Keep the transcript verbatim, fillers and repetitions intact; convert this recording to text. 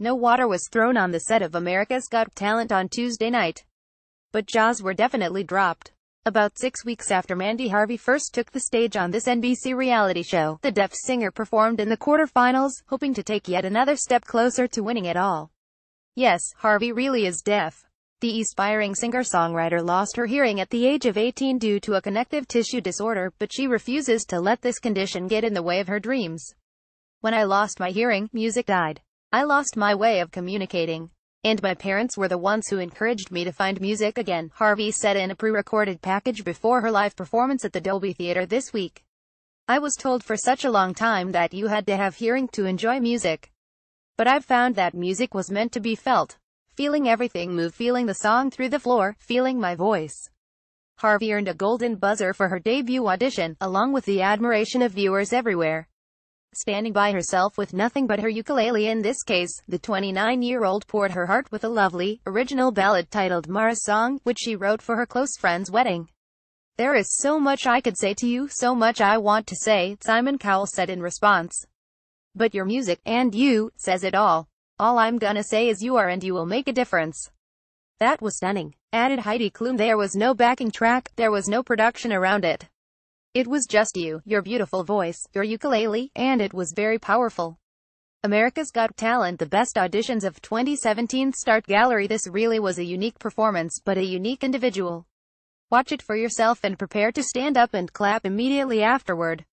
No water was thrown on the set of America's Got Talent on Tuesday night, but jaws were definitely dropped. About six weeks after Mandy Harvey first took the stage on this N B C reality show, the deaf singer performed in the quarterfinals, hoping to take yet another step closer to winning it all. Yes, Harvey really is deaf. The aspiring singer-songwriter lost her hearing at the age of eighteen due to a connective tissue disorder, but she refuses to let this condition get in the way of her dreams. "When I lost my hearing, music died. I lost my way of communicating, and my parents were the ones who encouraged me to find music again," Harvey said in a pre-recorded package before her live performance at the Dolby Theater this week. "I was told for such a long time that you had to have hearing to enjoy music. But I've found that music was meant to be felt. Feeling everything move, feeling the song through the floor, feeling my voice." Harvey earned a golden buzzer for her debut audition, along with the admiration of viewers everywhere. Standing by herself with nothing but her ukulele in this case, the twenty-nine-year-old poured her heart with a lovely, original ballad titled Mara's Song, which she wrote for her close friend's wedding. "There is so much I could say to you, so much I want to say," Simon Cowell said in response. "But your music, and you, says it all. All I'm gonna say is you are and you will make a difference." "That was stunning," added Heidi Klum. "There was no backing track, there was no production around it. It was just you, your beautiful voice, your ukulele, and it was very powerful." America's Got Talent, the best auditions of twenty seventeen Start Gallery. This really was a unique performance, but a unique individual. Watch it for yourself and prepare to stand up and clap immediately afterward.